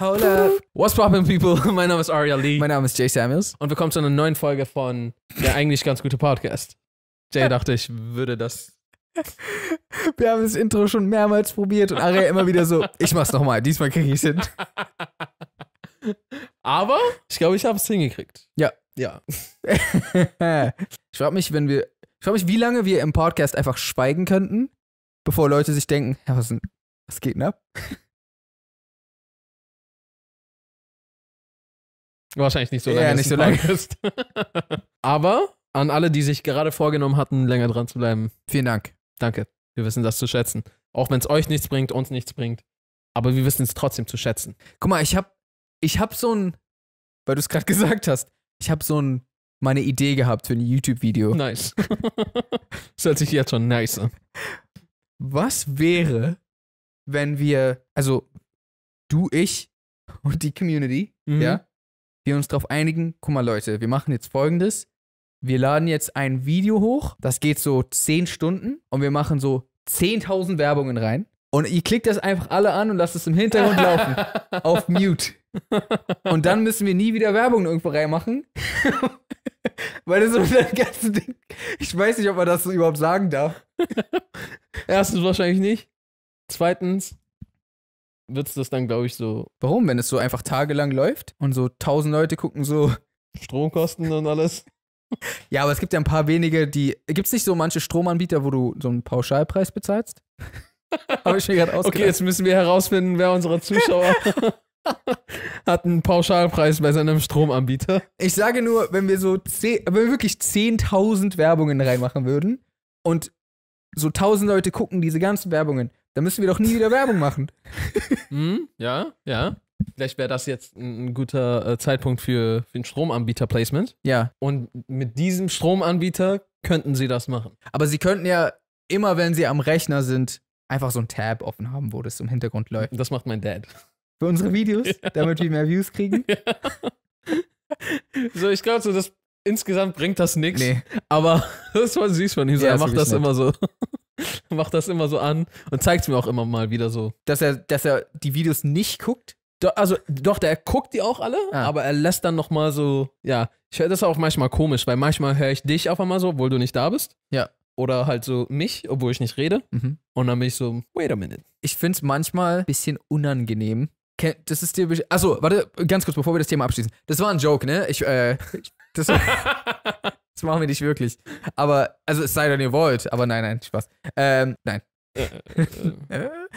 Hola. What's poppin' people? Mein Name ist Arya Lee. Mein Name ist Jay Samuels. Und willkommen zu einer neuen Folge von der eigentlich ganz gute Podcast. Jay dachte, ich würde das... Wir haben das Intro schon mehrmals probiert und Arya immer wieder so, ich mach's nochmal, diesmal krieg ich's hin. Aber ich glaube, ich habe es hingekriegt. Ja. Ja. Ich frage mich, wie lange wir im Podcast einfach schweigen könnten, bevor Leute sich denken, ja, was geht denn ab? Wahrscheinlich nicht so lange. Ja, nicht so lange ist. Aber an alle, die sich gerade vorgenommen hatten, länger dran zu bleiben. Vielen Dank. Danke. Wir wissen das zu schätzen. Auch wenn es euch nichts bringt, uns nichts bringt. Aber wir wissen es trotzdem zu schätzen. Guck mal, ich hab so ein, weil du es gerade gesagt hast, ich habe so meine Idee gehabt für ein YouTube-Video. Nice. Das hört sich jetzt schon nice an. Was wäre, wenn wir, also du, ich und die Community, ja, wir uns darauf einigen, guck mal Leute, wir machen jetzt Folgendes, wir laden jetzt ein Video hoch, das geht so 10 Stunden und wir machen so 10.000 Werbungen rein. Und ihr klickt das einfach alle an und lasst es im Hintergrund laufen. Auf Mute. Und dann müssen wir nie wieder Werbung irgendwo reinmachen. Weil das so ein ganzes Ding. Ich weiß nicht, ob man das so überhaupt sagen darf. Erstens wahrscheinlich nicht. Zweitens wird es das dann, glaube ich, so. Warum? Wenn es so einfach tagelang läuft und so 1000 Leute gucken so. Stromkosten und alles. Ja, aber es gibt ja ein paar wenige, die. Gibt es nicht so manche Stromanbieter, wo du so einen Pauschalpreis bezahlst? Habe ich mir gerade ausgedacht. Okay, jetzt müssen wir herausfinden, wer unserer Zuschauer hat einen Pauschalpreis bei seinem Stromanbieter. Ich sage nur, wenn wir so wenn wir wirklich 10.000 Werbungen reinmachen würden und so 1.000 Leute gucken diese ganzen Werbungen, dann müssen wir doch nie wieder Werbung machen. Hm, ja, ja. Vielleicht wäre das jetzt ein guter Zeitpunkt für ein Stromanbieter-Placement. Ja. Und mit diesem Stromanbieter könnten sie das machen. Aber sie könnten ja immer, wenn sie am Rechner sind, einfach so ein Tab offen haben, wo das im Hintergrund läuft. Das macht mein Dad. Für unsere Videos, ja. Damit wir mehr Views kriegen. Ja. So, ich glaube, so das insgesamt bringt das nichts. Nee. Aber das war süß von ihm. Ja, er macht das immer so. Macht das immer so an und zeigt es mir auch immer mal wieder so. Dass er die Videos nicht guckt? Doch, der guckt die auch alle, aber er lässt dann nochmal so, ja. Ich höre das auch manchmal komisch, weil manchmal höre ich dich auf einmal so, obwohl du nicht da bist. Ja. Oder halt so mich, obwohl ich nicht rede. Und dann bin ich so, wait a minute. Ich finde es manchmal ein bisschen unangenehm. Das ist dir... Achso, warte, ganz kurz, bevor wir das Thema abschließen. Das war ein Joke, ne? Das machen wir nicht wirklich. Aber, also es sei denn, ihr wollt. Aber nein, Spaß. Nein.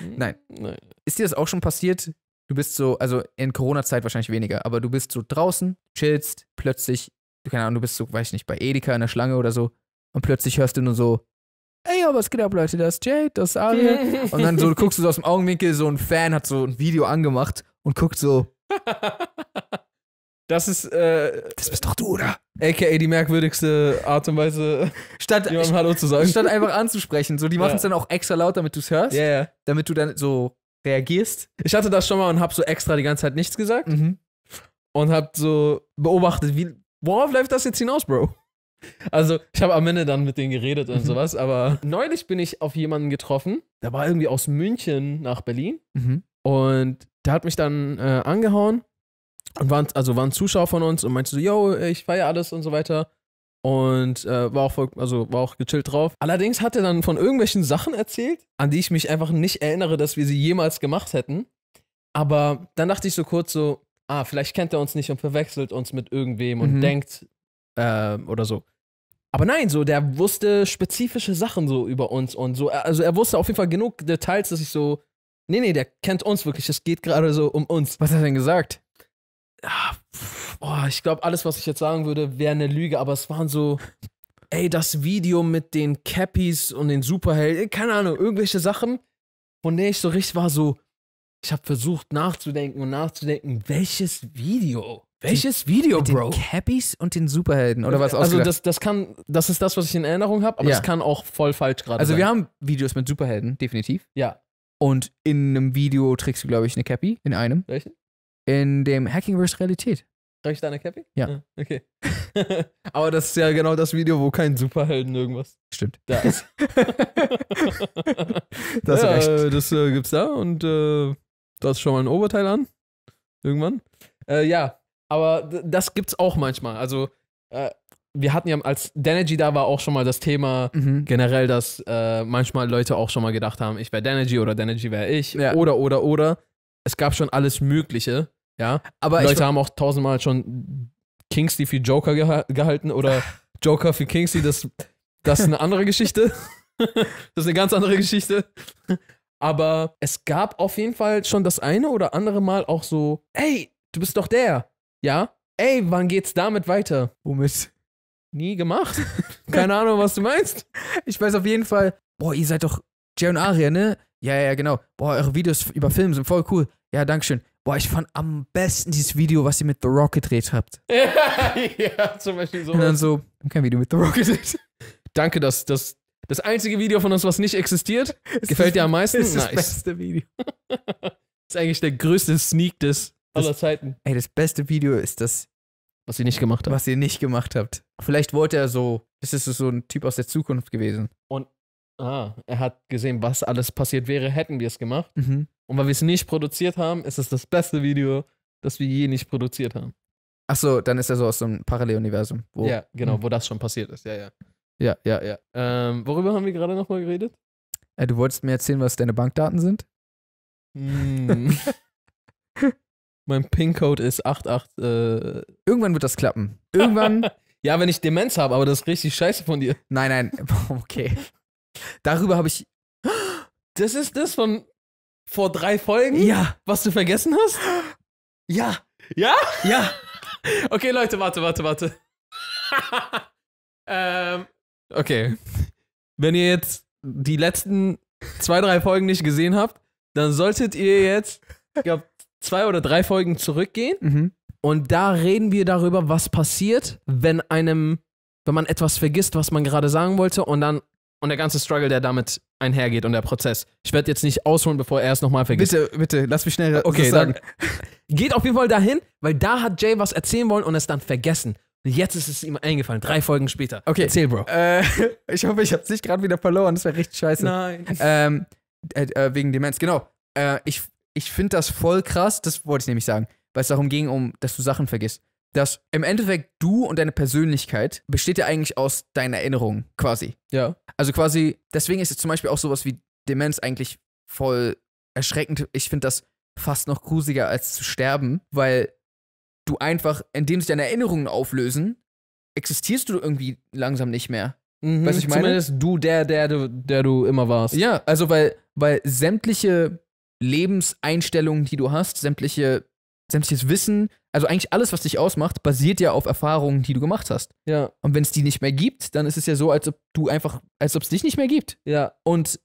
Nein. Ist dir das auch schon passiert? Du bist so, also in Corona-Zeit wahrscheinlich weniger, aber du bist so draußen, chillst, plötzlich, keine Ahnung, du bist so, weiß ich nicht, bei Edeka in der Schlange oder so. Und plötzlich hörst du nur so, ey, aber was geht ab, Leute, das ist Jade, das ist Arya. Und dann so guckst du so aus dem Augenwinkel, so ein Fan hat so ein Video angemacht und guckt so. Das ist, das bist doch du, oder? AKA die merkwürdigste Art und Weise, jemandem Hallo zu sagen. Statt einfach anzusprechen. So, die machen es dann auch extra laut, damit du es hörst. Yeah. Damit du dann so reagierst. Ich hatte das schon mal und hab so extra die ganze Zeit nichts gesagt. Und hab so beobachtet, worauf läuft das jetzt hinaus, Bro? Also, ich habe am Ende dann mit denen geredet und sowas, aber neulich bin ich auf jemanden getroffen, der war irgendwie aus München nach Berlin und der hat mich dann angehauen und war ein Zuschauer von uns und meinte so, yo, ich feiere alles und so weiter und war auch gechillt drauf. Allerdings hat er dann von irgendwelchen Sachen erzählt, an die ich mich einfach nicht erinnere, dass wir sie jemals gemacht hätten, aber dann dachte ich so kurz so, vielleicht kennt er uns nicht und verwechselt uns mit irgendwem und denkt... oder so. Aber nein, so, der wusste spezifische Sachen so über uns und so. Also er wusste auf jeden Fall genug Details, dass ich so, nee, der kennt uns wirklich. Es geht gerade so um uns. Was hat er denn gesagt? Ich glaube, alles, was ich jetzt sagen würde, wäre eine Lüge, aber es waren so, ey, das Video mit den Cappies und den Superhelden, keine Ahnung, irgendwelche Sachen, von denen ich so richtig war, so, ich habe versucht nachzudenken, welches Video? Welches Video, mit Bro? Den Cappies und den Superhelden oder was ausgedacht? Also das ist das, was ich in Erinnerung habe, aber es kann auch voll falsch gerade sein. Also wir haben Videos mit Superhelden, definitiv. Ja. Und in einem Video trägst du, glaube ich, eine Cappy. In einem. Welchen? In dem Hacking vs. Realität. Trage ich da eine Cappy? Ja. Ah, okay. Aber das ist ja genau das Video, wo kein Superhelden irgendwas. Stimmt. Da ist. Das ja, ist recht. Das gibt's da und du hast schon mal ein Oberteil an. Irgendwann. Ja, aber das gibt's auch manchmal. Also, wir hatten ja, als Danergy da war, auch schon mal das Thema generell, dass manchmal Leute auch schon mal gedacht haben, ich wäre Danergy oder Danergy wäre ich. Ja. Oder. Es gab schon alles Mögliche. Ja, aber Leute haben auch tausendmal schon Kingsley für Joker gehalten oder Joker für Kingsley. Das ist eine andere Geschichte. Das ist eine ganz andere Geschichte. Aber es gab auf jeden Fall schon das eine oder andere Mal auch so, ey, du bist doch der. Ja? Ey, wann geht's damit weiter? Womit? Nie gemacht. Keine Ahnung, was du meinst. Ich weiß auf jeden Fall, boah, ihr seid doch Jay und Arya, ne? Ja, ja, genau. Boah, eure Videos über Filme sind voll cool. Ja, dankeschön. Boah, ich fand am besten dieses Video, was ihr mit The Rock gedreht habt. Ja, zum Beispiel so. Und dann so, kein Video mit The Rock gedreht. Danke, dass das einzige Video von uns, was nicht existiert, gefällt dir am meisten. Ist nice. Das beste Video. Ist eigentlich der größte Sneak aller Zeiten. Ey, das beste Video ist das, was ihr nicht gemacht habt. Was ihr nicht gemacht habt. Vielleicht wollte er so, das ist so ein Typ aus der Zukunft gewesen. Und er hat gesehen, was alles passiert wäre, hätten wir es gemacht. Und weil wir es nicht produziert haben, ist es das beste Video, das wir je nicht produziert haben. Ach so, dann ist er so aus so einem Paralleluniversum. Ja, genau, wo das schon passiert ist. Ja. Worüber haben wir gerade nochmal geredet? Du wolltest mir erzählen, was deine Bankdaten sind? Mein PIN-Code ist 88. Irgendwann wird das klappen. Irgendwann. Ja, wenn ich Demenz habe, aber das ist richtig scheiße von dir. Nein. Okay. Darüber habe ich... Das ist das von... Vor 3 Folgen? Ja. Was du vergessen hast? Ja. Ja? Ja. Okay, Leute, warte. Okay. Wenn ihr jetzt die letzten 2, 3 Folgen nicht gesehen habt, dann solltet ihr jetzt, ich glaube, 2 oder 3 Folgen zurückgehen. Und da reden wir darüber, was passiert, wenn man etwas vergisst, was man gerade sagen wollte, und der ganze Struggle, der damit einhergeht, und der Prozess. Ich werde jetzt nicht ausholen, bevor er es nochmal vergisst. Bitte, lass mich schnell das sagen. Dann geht auf jeden Fall dahin, weil da hat Jay was erzählen wollen und es dann vergessen. Und jetzt ist es ihm eingefallen, 3 Folgen später. Okay. Erzähl, Bro. Ich hoffe, ich hab's nicht gerade wieder verloren. Das wäre richtig scheiße. Nein. Wegen Demenz, genau. Ich finde das voll krass, das wollte ich nämlich sagen, weil es darum ging, dass du Sachen vergisst. Dass im Endeffekt du und deine Persönlichkeit besteht ja eigentlich aus deinen Erinnerungen, quasi. Ja. Also quasi, deswegen ist jetzt zum Beispiel auch sowas wie Demenz eigentlich voll erschreckend. Ich finde das fast noch grusiger als zu sterben, weil du einfach, indem sich deine Erinnerungen auflösen, existierst du irgendwie langsam nicht mehr. Weißt du, ich meine? Zumindest du, der du immer warst. Ja, also weil sämtliche Lebenseinstellungen, die du hast, sämtliches Wissen, also eigentlich alles, was dich ausmacht, basiert ja auf Erfahrungen, die du gemacht hast. Ja. Und wenn es die nicht mehr gibt, dann ist es ja so, als ob es dich nicht mehr gibt. Ja. Und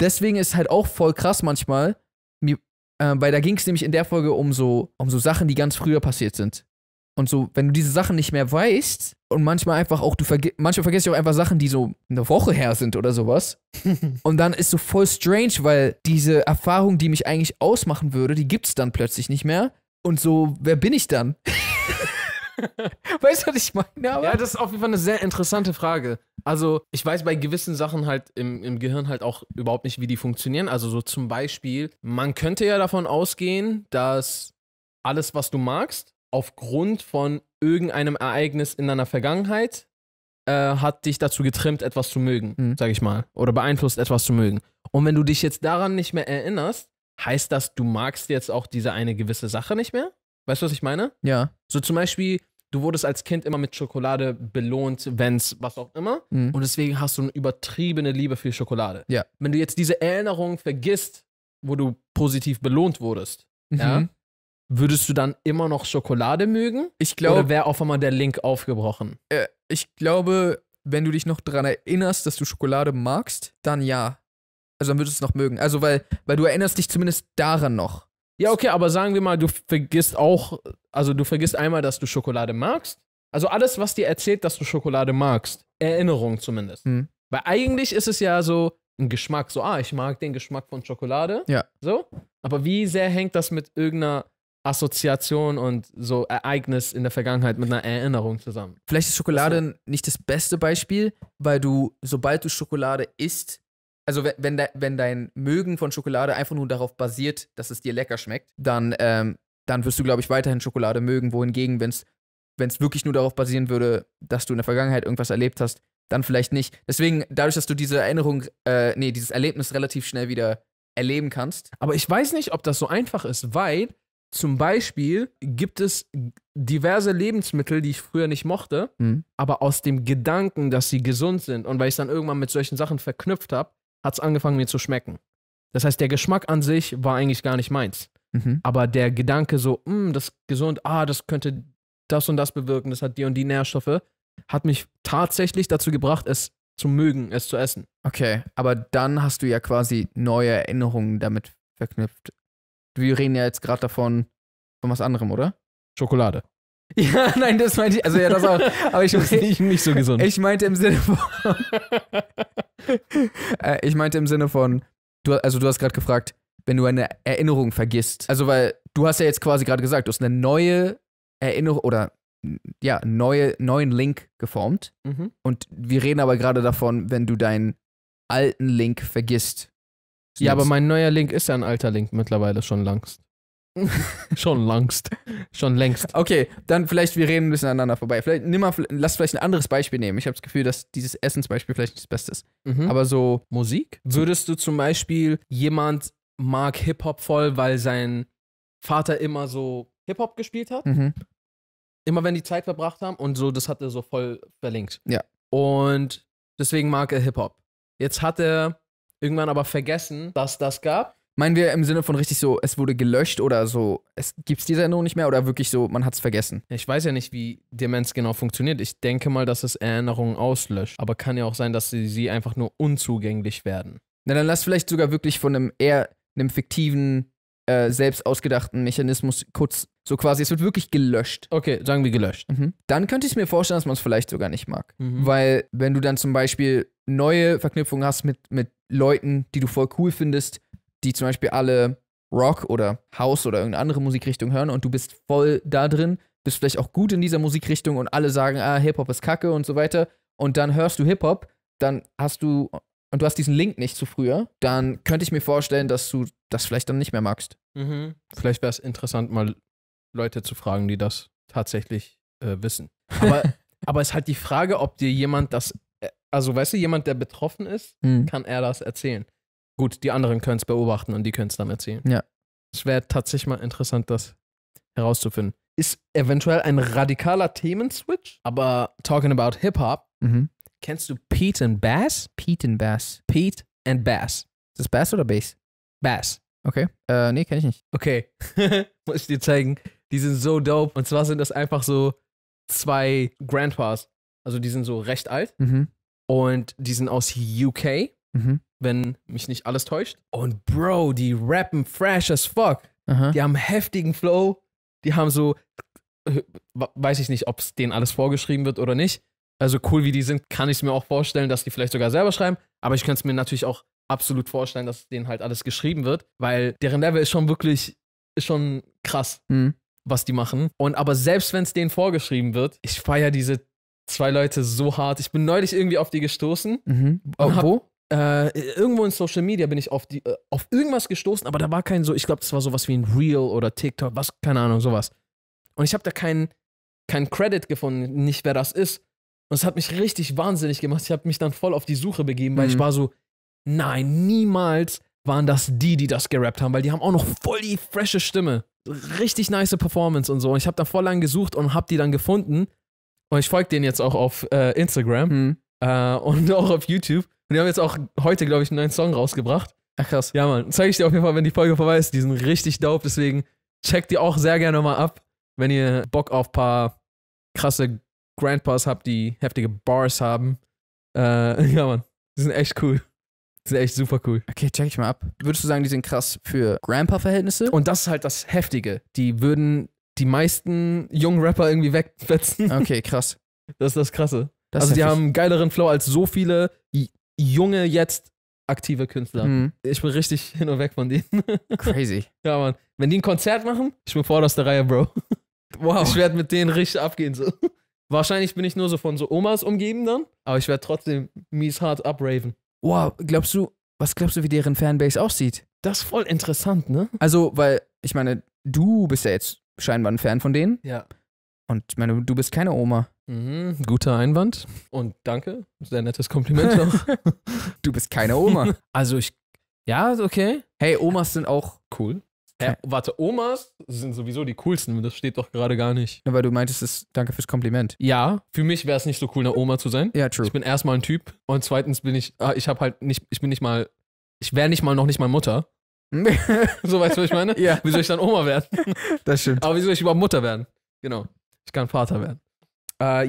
deswegen ist halt auch voll krass manchmal, weil da ging es nämlich in der Folge um so Sachen, die ganz früher passiert sind. Und so, wenn du diese Sachen nicht mehr weißt und manchmal einfach auch, manchmal vergisst du auch einfach Sachen, die so eine Woche her sind oder sowas. Und dann ist so voll strange, weil diese Erfahrung, die mich eigentlich ausmachen würde, die gibt's dann plötzlich nicht mehr. Und so, wer bin ich dann? Weißt du, was ich meine? Aber ja, das ist auf jeden Fall eine sehr interessante Frage. Also, ich weiß bei gewissen Sachen halt im Gehirn halt auch überhaupt nicht, wie die funktionieren. Also so zum Beispiel, man könnte ja davon ausgehen, dass alles, was du magst, aufgrund von irgendeinem Ereignis in deiner Vergangenheit hat dich dazu getrimmt, etwas zu mögen, sag ich mal. Oder beeinflusst, etwas zu mögen. Und wenn du dich jetzt daran nicht mehr erinnerst, heißt das, du magst jetzt auch diese eine gewisse Sache nicht mehr? Weißt du, was ich meine? Ja. So zum Beispiel, du wurdest als Kind immer mit Schokolade belohnt, wenn's was auch immer. Und deswegen hast du eine übertriebene Liebe für Schokolade. Ja. Wenn du jetzt diese Erinnerung vergisst, wo du positiv belohnt wurdest, ja, würdest du dann immer noch Schokolade mögen? Ich glaube, oder wäre auf einmal der Link aufgebrochen? Ich glaube, wenn du dich noch daran erinnerst, dass du Schokolade magst, dann ja. Also dann würdest du es noch mögen. Also weil du erinnerst dich zumindest daran noch. Ja, okay, aber sagen wir mal, du vergisst einmal, dass du Schokolade magst. Also alles, was dir erzählt, dass du Schokolade magst. Erinnerung zumindest. Weil eigentlich ist es ja so ein Geschmack. So, ich mag den Geschmack von Schokolade. Ja. So. Aber wie sehr hängt das mit irgendeiner Assoziation und so Ereignis in der Vergangenheit mit einer Erinnerung zusammen. Vielleicht ist Schokolade nicht das beste Beispiel, weil du, sobald du Schokolade isst, also wenn dein Mögen von Schokolade einfach nur darauf basiert, dass es dir lecker schmeckt, dann wirst du, glaube ich, weiterhin Schokolade mögen, wohingegen, wenn es wirklich nur darauf basieren würde, dass du in der Vergangenheit irgendwas erlebt hast, dann vielleicht nicht. Deswegen, dadurch, dass du diese Erinnerung, dieses Erlebnis relativ schnell wieder erleben kannst. Aber ich weiß nicht, ob das so einfach ist, weil zum Beispiel gibt es diverse Lebensmittel, die ich früher nicht mochte, aber aus dem Gedanken, dass sie gesund sind und weil ich es dann irgendwann mit solchen Sachen verknüpft habe, hat es angefangen, mir zu schmecken. Das heißt, der Geschmack an sich war eigentlich gar nicht meins. Aber der Gedanke so, das ist gesund, das könnte das und das bewirken, das hat die und die Nährstoffe, hat mich tatsächlich dazu gebracht, es zu mögen, es zu essen. Okay, aber dann hast du ja quasi neue Erinnerungen damit verknüpft. Wir reden ja jetzt gerade von was anderem, oder? Schokolade. Ja, nein, das meinte ich. Also ja, das auch. Aber ich das ist nicht so gesund. Ich meinte im Sinne von... Du hast gerade gefragt, wenn du eine Erinnerung vergisst. Also weil du hast ja jetzt quasi gerade gesagt, du hast eine neue Erinnerung oder ja, neuen Link geformt. Und wir reden aber gerade davon, wenn du deinen alten Link vergisst. Ja, aber mein neuer Link ist ja ein alter Link mittlerweile, schon längst. Okay, dann vielleicht, wir reden ein bisschen aneinander vorbei. Vielleicht, lass ein anderes Beispiel nehmen. Ich habe das Gefühl, dass dieses Essensbeispiel vielleicht nicht das Beste ist. Aber so Musik? Würdest du zum Beispiel, jemand mag Hip-Hop voll, weil sein Vater immer so Hip-Hop gespielt hat? Immer wenn die Zeit verbracht haben und so, das hat er so voll verlinkt. Ja. Und deswegen mag er Hip-Hop. Jetzt hat er irgendwann aber vergessen, dass das gab. Meinen wir im Sinne von richtig so, es wurde gelöscht oder so, es gibt diese Erinnerung nicht mehr oder wirklich so, man hat es vergessen? Ich weiß ja nicht, wie Demenz genau funktioniert. Ich denke mal, dass es Erinnerungen auslöscht. Aber kann ja auch sein, dass sie einfach nur unzugänglich werden. Na, dann lass vielleicht sogar wirklich von einem eher fiktiven, selbst ausgedachten Mechanismus kurz, so quasi, es wird wirklich gelöscht. Okay, sagen wir gelöscht. Dann könnte ich mir vorstellen, dass man es vielleicht sogar nicht mag. Weil wenn du dann zum Beispiel neue Verknüpfungen hast mit Leuten, die du voll cool findest, die zum Beispiel alle Rock oder House oder irgendeine andere Musikrichtung hören und du bist voll da drin, bist vielleicht auch gut in dieser Musikrichtung und alle sagen, Hip-Hop ist Kacke und so weiter und dann hörst du Hip-Hop, dann hast du, und du hast diesen Link nicht zu früher, dann könnte ich mir vorstellen, dass du das vielleicht dann nicht mehr magst. Vielleicht wäre es interessant, mal Leute zu fragen, die das tatsächlich wissen. Aber es ist halt die Frage, ob dir jemand das, also weißt du, jemand, der betroffen ist, kann er das erzählen. Gut, die anderen können es beobachten und die können es dann erzählen. Ja. Es wäre tatsächlich mal interessant, das herauszufinden. Ist eventuell ein radikaler Themenswitch, aber talking about Hip-Hop, kennst du Pete and Bass? Pete and Bass. Pete and Bass. Ist das Bass oder Bass? Bass. Okay. Nee, kenn ich nicht. Okay. Muss ich dir zeigen. Die sind so dope. Und zwar sind das einfach so zwei Grandpas. Also die sind so recht alt. Und die sind aus UK. Wenn mich nicht alles täuscht. Und Bro, die rappen fresh as fuck. Die haben heftigen Flow. Die haben so, weiß ich nicht, ob es denen alles vorgeschrieben wird oder nicht. Also cool, wie die sind, kann ich es mir auch vorstellen, dass die vielleicht sogar selber schreiben. Aber ich könnte es mir natürlich auch absolut vorstellen, dass denen halt alles geschrieben wird. Weil deren Level ist schon wirklich, ist schon krass, was die machen. Und aber selbst wenn es denen vorgeschrieben wird, ich feiere diese zwei Leute so hart. Ich bin neulich irgendwie auf die gestoßen. Wo? Irgendwo in Social Media bin ich auf irgendwas gestoßen, aber da war kein so, ich glaube, das war sowas wie ein Reel oder TikTok, was, keine Ahnung, sowas. Und ich habe da keinen Credit gefunden, nicht wer das ist. Und es hat mich richtig wahnsinnig gemacht. Ich habe mich dann voll auf die Suche begeben, weil ich war so, nein, niemals waren das die das gerappt haben, weil die haben auch noch voll die frische Stimme. Richtig nice Performance und so. Und ich habe da voll lang gesucht und habe die dann gefunden. Und ich folge denen jetzt auch auf Instagram und auch auf YouTube. Und die haben jetzt auch heute, glaube ich, einen neuen Song rausgebracht. Ach krass. Ja, Mann. Zeige ich dir auf jeden Fall, wenn die Folge vorbei ist. Die sind richtig dope, deswegen checkt die auch sehr gerne mal ab, wenn ihr Bock auf ein paar krasse Grandpas habt, die heftige Bars haben. Ja, Mann. Die sind echt cool. Die sind echt super cool. Okay, check ich mal ab. Würdest du sagen, die sind krass für Grandpa-Verhältnisse? Und das ist halt das Heftige. Die würden die meisten jungen Rapper irgendwie wegfetzen. Okay, krass. Das ist das Krasse. Das also die haben einen geileren Flow als so viele junge jetzt aktive Künstler. Mhm. Ich bin richtig hin und weg von denen. Crazy. Ja, Mann. Wenn die ein Konzert machen, ich bin vorderster Reihe, Bro. Wow. Ich werde mit denen richtig abgehen. So. Wahrscheinlich bin ich nur so von so Omas umgeben dann, aber ich werde trotzdem mies hart abraven. Wow, was glaubst du, wie deren Fanbase aussieht? Das ist voll interessant, ne? Also, weil, ich meine, du bist ja jetzt scheinbar ein Fan von denen. Ja. Und ich meine, du bist keine Oma. Mhm, guter Einwand. Und danke, sehr nettes Kompliment auch. Du bist keine Oma. Also ich, ja, okay. Hey, Omas sind auch cool. Hä, warte, Omas sind sowieso die coolsten, das steht doch gerade gar nicht. Aber du meintest es, danke fürs Kompliment. Ja, für mich wäre es nicht so cool, eine Oma zu sein. Ja, true. Ich bin erstmal ein Typ und zweitens bin ich, ich wäre noch nicht mal Mutter. So, weißt du, was ich meine? Ja. Wie soll ich dann Oma werden? Das stimmt. Aber wie soll ich überhaupt Mutter werden? Genau, ich kann Vater werden.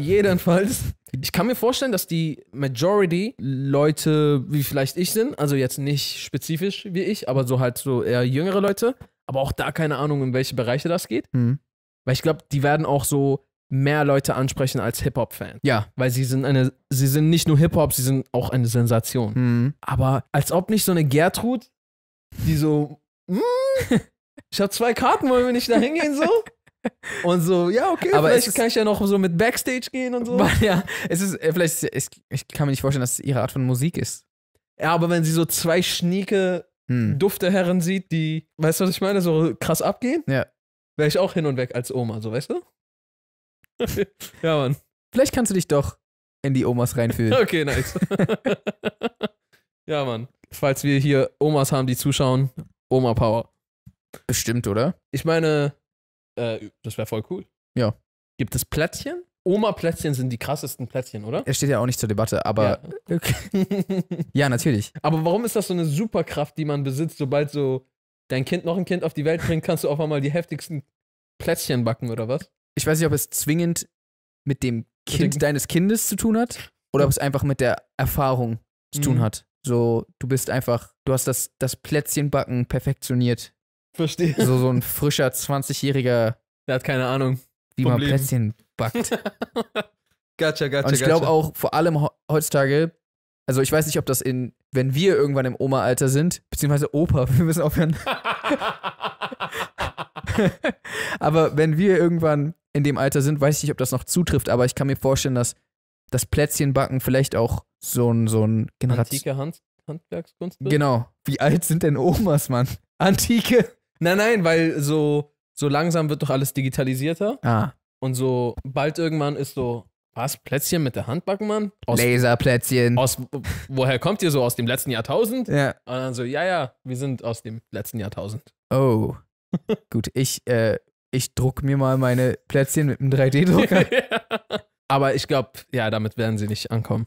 Jedenfalls, ich kann mir vorstellen, dass die Majority Leute, wie vielleicht ich sind, also jetzt nicht spezifisch wie ich, aber so halt so eher jüngere Leute, aber auch da keine Ahnung, in welche Bereiche das geht. Mhm. Weil ich glaube, die werden auch so mehr Leute ansprechen als Hip-Hop-Fans. Ja. Weil sie sind nicht nur Hip-Hop, sie sind auch eine Sensation. Mhm. Aber als ob nicht so eine Gertrud, die so, ich habe 2 Karten, wollen wir nicht da hingehen so? Und so, ja, okay, aber vielleicht kann ich ja noch so mit Backstage gehen und so. Ja, ich kann mir nicht vorstellen, dass es ihre Art von Musik ist. Ja, aber wenn sie so 2 schnieke Dufteherren sieht, die, weißt du, was ich meine, so krass abgehen, ja, wäre ich auch hin und weg als Oma, so, weißt du? Ja, Mann. Vielleicht kannst du dich doch in die Omas reinfühlen. Okay, nice. Ja, Mann. Falls wir hier Omas haben, die zuschauen, Oma Power. Bestimmt, oder? Ich meine, das wäre voll cool. Ja. Gibt es Plätzchen? Oma-Plätzchen sind die krassesten Plätzchen, oder? Es steht ja auch nicht zur Debatte, aber... Ja. Okay. Ja, natürlich. Aber warum ist das so eine Superkraft, die man besitzt, sobald so dein Kind noch ein Kind auf die Welt bringt, kannst du auf einmal die heftigsten Plätzchen backen, oder was? Ich weiß nicht, ob es zwingend mit dem Kind deines Kindes zu tun hat oder ob es einfach mit der Erfahrung zu tun hat. So, du bist einfach... Du hast das Plätzchenbacken perfektioniert. Verstehe. So ein frischer 20-Jähriger. Der hat keine Ahnung, wie man Plätzchen backt. Gotcha. Und ich glaube auch, vor allem heutzutage, also ich weiß nicht, ob das wenn wir irgendwann im Oma-Alter sind, beziehungsweise Opa, wir müssen aufhören. Aber wenn wir irgendwann in dem Alter sind, weiß ich nicht, ob das noch zutrifft, aber ich kann mir vorstellen, dass das Plätzchenbacken vielleicht auch so ein Generation... Antike Handwerkskunst? Genau. Wie alt sind denn Omas, Mann? Antike? Nein, weil so langsam wird doch alles digitalisierter. Ah. Und so bald irgendwann ist so, was, Plätzchen mit der Hand backen, Mann? Laserplätzchen. Woher kommt ihr so? Aus dem letzten Jahrtausend? Ja. Und dann so, ja, wir sind aus dem letzten Jahrtausend. Oh. Gut, ich druck mir mal meine Plätzchen mit einem 3D-Drucker. Ja. Aber ich glaube, ja, damit werden sie nicht ankommen.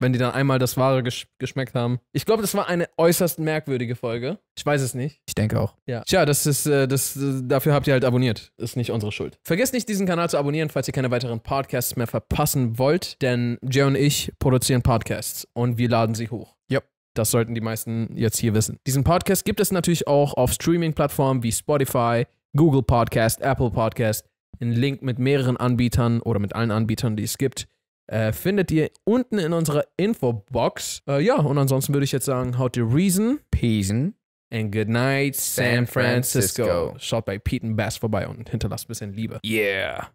Wenn die dann einmal das Wahre geschmeckt haben. Ich glaube, das war eine äußerst merkwürdige Folge. Ich weiß es nicht. Ich denke auch. Ja. Tja, dafür habt ihr halt abonniert. Ist nicht unsere Schuld. Vergesst nicht, diesen Kanal zu abonnieren, falls ihr keine weiteren Podcasts mehr verpassen wollt. Denn Jay und ich produzieren Podcasts und wir laden sie hoch. Ja. Das sollten die meisten jetzt hier wissen. Diesen Podcast gibt es natürlich auch auf Streaming-Plattformen wie Spotify, Google Podcast, Apple Podcast. Einen Link mit mehreren Anbietern oder mit allen Anbietern, die es gibt. Findet ihr unten in unserer Infobox. Ja, und ansonsten würde ich jetzt sagen, haut die Reason. Peace and good night, San Francisco. Schaut bei Pete and Bass vorbei und hinterlasst ein bisschen Liebe. Yeah.